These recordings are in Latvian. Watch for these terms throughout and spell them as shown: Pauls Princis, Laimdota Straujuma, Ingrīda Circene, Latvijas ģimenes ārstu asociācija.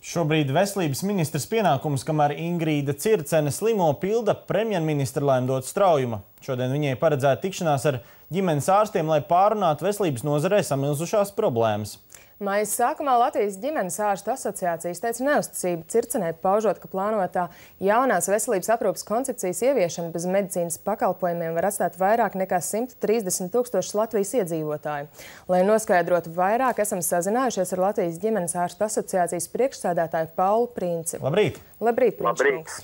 Šobrīd veselības ministras pienākums, kamēr Ingrīda Circene slimo, pilda premjerministra Laimdota Straujuma. Šodien viņai paredzēta tikšanās ar ģimenes ārstiem, lai pārunātu veselības nozarē samilzušās problēmas. Maijas sākumā Latvijas ģimenes ārstu asociācija izteica neusticību Circenei, paužot, ka plānotā jaunās veselības aprūpes koncepcijas ieviešana bez medicīnas pakalpojumiem var atstāt vairāk nekā 130 000 Latvijas iedzīvotāju. Lai noskaidrotu vairāk, esam sazinājušies ar Latvijas ģimenes ārstu asociācijas priekšsēdētāju Paulu Princi. Labrīt! Labrīt, priekšnieks!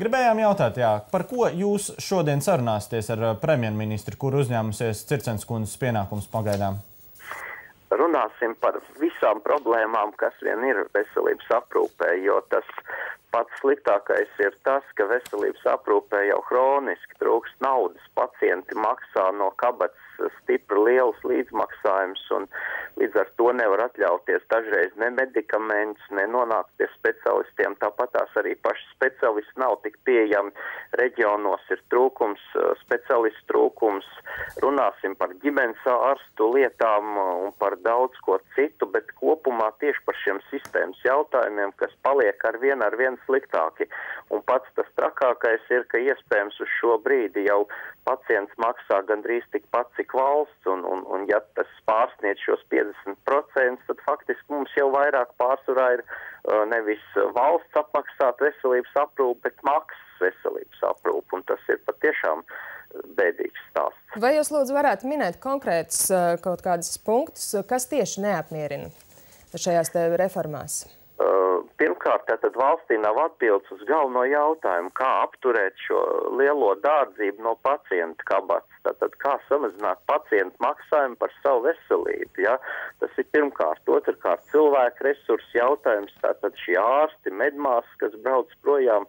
Gribējām jautāt, par ko jūs šodien sarunāsieties ar premjerministru, kur uzņēmusies Circenes kundzes pienākums pagaidām? Runāsim par visām problēmām, kas vien ir veselības aprūpē, jo tas pats sliktākais ir tas, ka veselības aprūpē jau hroniski trūkst naudas. Pacienti maksā no kabatas stipri lielus līdzmaksājumus un līdz ar to nevar atļauties dažreiz ne medikamentus, ne nonākt pie specialistiem. Tāpat tās arī paši specialisti nav tik pieejami. Reģionos ir trūkums, specialistu trūkums. Runāsim par ģimenes ārstu lietām un par daudz ko citu, bet kopumā tieši par šiem sistēmas jautājumiem, kas paliek ar vien sliktāki. Un pats tas trakākais ir, ka iespējams uz šo brīdi jau pacients maksā gandrīz tikpat, cik valsts, un ja tas pārsniedz šos 50%, tad faktiski mums jau vairāk pārsvarā ir nevis valsts apmaksāt veselības aprūpi, bet maksas veselības aprūpi, un tas ir patiešām bēdīgs stāsts. Vai jūs lūdzu varētu minēt konkrētus kaut kādus punktus, kas tieši neapmierina šajās te reformās? Pirmkārt, tad valstī nav atbildes uz galveno jautājumu, kā apturēt šo lielo dārdzību no pacienta kabatas, tātad kā samazināt pacientu maksājumu par savu veselību, Tas ir pirmkārt. Otrkārt, cilvēku resursu jautājums, tātad šie ārsti, medmāsas, kas brauc projām.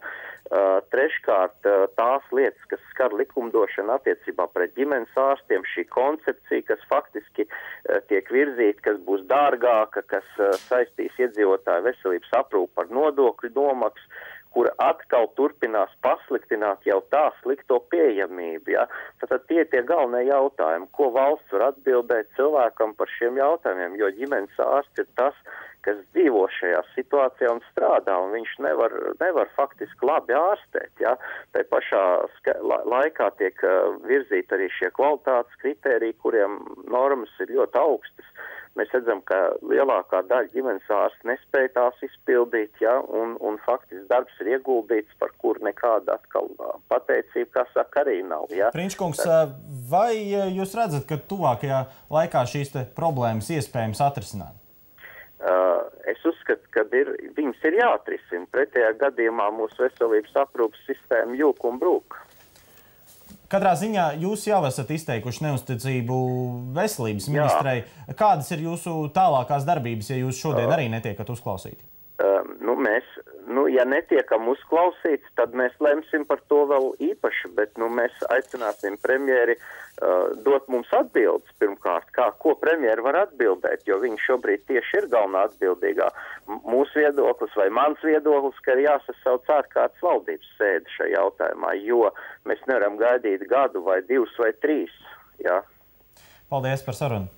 Treškārt, tās lietas, kas skar likumdošanu attiecībā pret ģimenes ārstiem, šī koncepcija, kas faktiski tiek virzīta, kas būs dārgāka, kas saistīs iedzīvotāju veselības aprūpi par nodokļu nomaksu, kur atkal turpinās pasliktināt jau tā slikto pieejamību. Tātad tie ir tie galvenie jautājumi, ko valsts var atbildēt cilvēkam par šiem jautājumiem, jo ģimenes ārsts ir tas, kas dzīvo šajā situācijā un strādā, un viņš nevar faktiski labi ārstēt. Tai pašā laikā tiek virzīti arī šie kvalitātes kritēriji, kuriem normas ir ļoti augstas. Mēs redzam, ka lielākā daļa ģimenes ārsts nespēja tās izpildīt, un faktiski darbs ir ieguldīts, par kur nekāda atkal pateicība, kā saka, arī nav. Princikungs, vai jūs redzat, ka tuvākajā laikā šīs te problēmas iespējams atrisināt? Es uzskatu, ka viņas ir jāatrisina. Pretējā gadījumā mūsu veselības aprūpes sistēma jūk un brūk. Katrā ziņā jūs jau esat izteikuši neusticību veselības ministrei. Kādas ir jūsu tālākās darbības, ja jūs šodien arī netiekat uzklausīti? Ja netiekam uzklausīts, tad mēs lemsim par to vēl īpaši, bet mēs aicināsim premjeri dot mums atbildes pirmkārt, ko premjeri var atbildēt, jo viņi šobrīd tieši ir galvenā atbildīgā. Mūsu viedoklis vai mans viedoklis, ka ir jāsasauc ārkārtas valdības sēdi šajā jautājumā, jo mēs nevaram gaidīt gadu vai 2 vai 3. Paldies par sarunu!